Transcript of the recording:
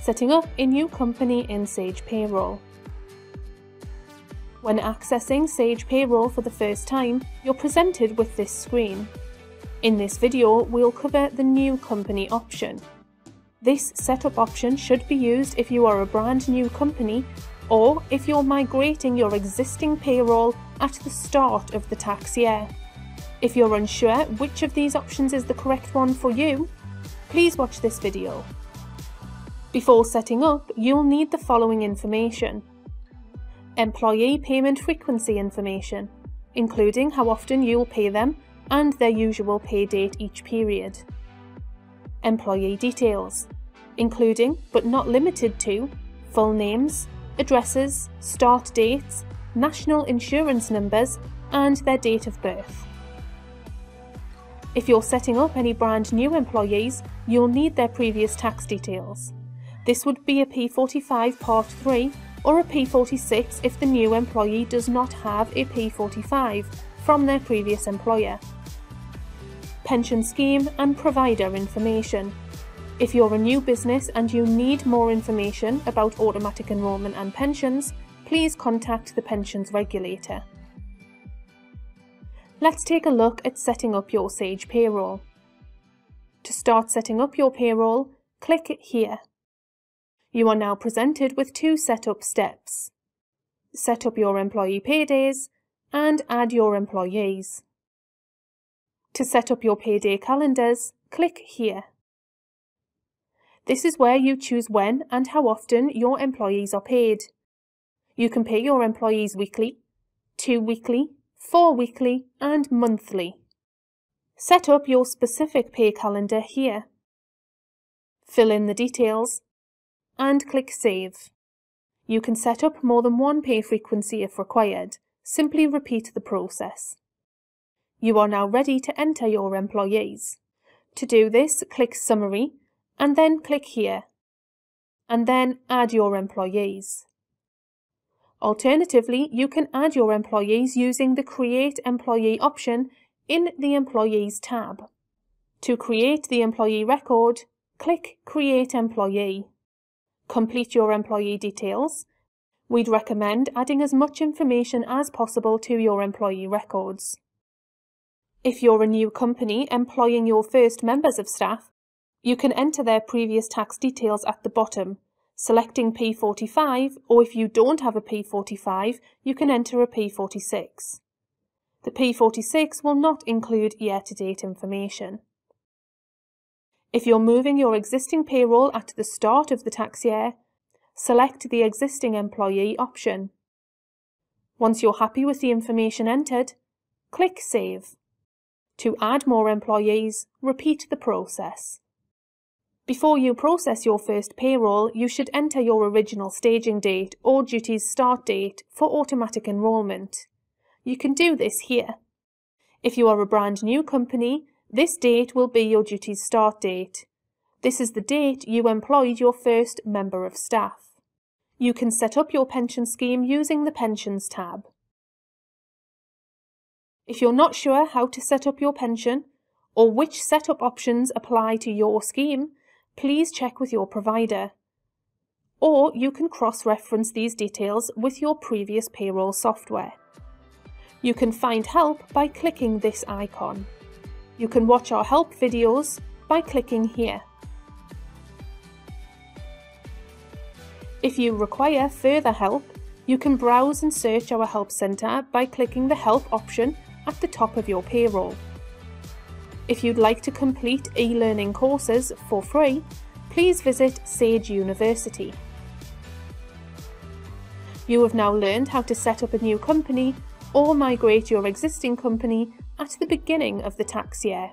setting up a new company in Sage Payroll. When accessing Sage Payroll for the first time, you're presented with this screen. In this video, we'll cover the new company option. This setup option should be used if you are a brand new company or if you're migrating your existing payroll at the start of the tax year. If you're unsure which of these options is the correct one for you, please watch this video. Before setting up, you'll need the following information. Employee payment frequency information, including how often you'll pay them and their usual pay date each period. Employee details, including but not limited to full names, addresses, start dates, national insurance numbers, and their date of birth. If you're setting up any brand new employees, you'll need their previous tax details. This would be a P45 Part 3 or a P46 if the new employee does not have a P45 from their previous employer. Pension scheme and provider information. If you're a new business and you need more information about automatic enrolment and pensions, please contact the Pensions Regulator. Let's take a look at setting up your Sage Payroll. To start setting up your payroll, click here. You are now presented with two setup steps. Set up your employee paydays and add your employees. To set up your payday calendars, click here. This is where you choose when and how often your employees are paid. You can pay your employees weekly, 2 weekly, 4 weekly and monthly. Set up your specific pay calendar here. Fill in the details and click Save. You can set up more than one pay frequency if required. Simply repeat the process. You are now ready to enter your employees. To do this, click Summary and then click here. And then add your employees. Alternatively, you can add your employees using the Create Employee option in the Employees tab. To create the employee record, click Create Employee. Complete your employee details. We'd recommend adding as much information as possible to your employee records. If you're a new company employing your first members of staff, you can enter their previous tax details at the bottom, selecting P45, or if you don't have a P45, you can enter a P46. The P46 will not include year-to-date information. If you're moving your existing payroll at the start of the tax year, select the Existing Employee option. Once you're happy with the information entered, click Save. To add more employees, repeat the process. Before you process your first payroll, you should enter your original staging date or duties start date for automatic enrolment. You can do this here. If you are a brand new company, this date will be your duties start date. This is the date you employed your first member of staff. You can set up your pension scheme using the Pensions tab. If you're not sure how to set up your pension or which setup options apply to your scheme, please check with your provider, or you can cross-reference these details with your previous payroll software. You can find help by clicking this icon. You can watch our help videos by clicking here. If you require further help, you can browse and search our help centre by clicking the help option at the top of your payroll. If you'd like to complete e-learning courses for free, please visit Sage University. You have now learned how to set up a new company or migrate your existing company at the beginning of the tax year.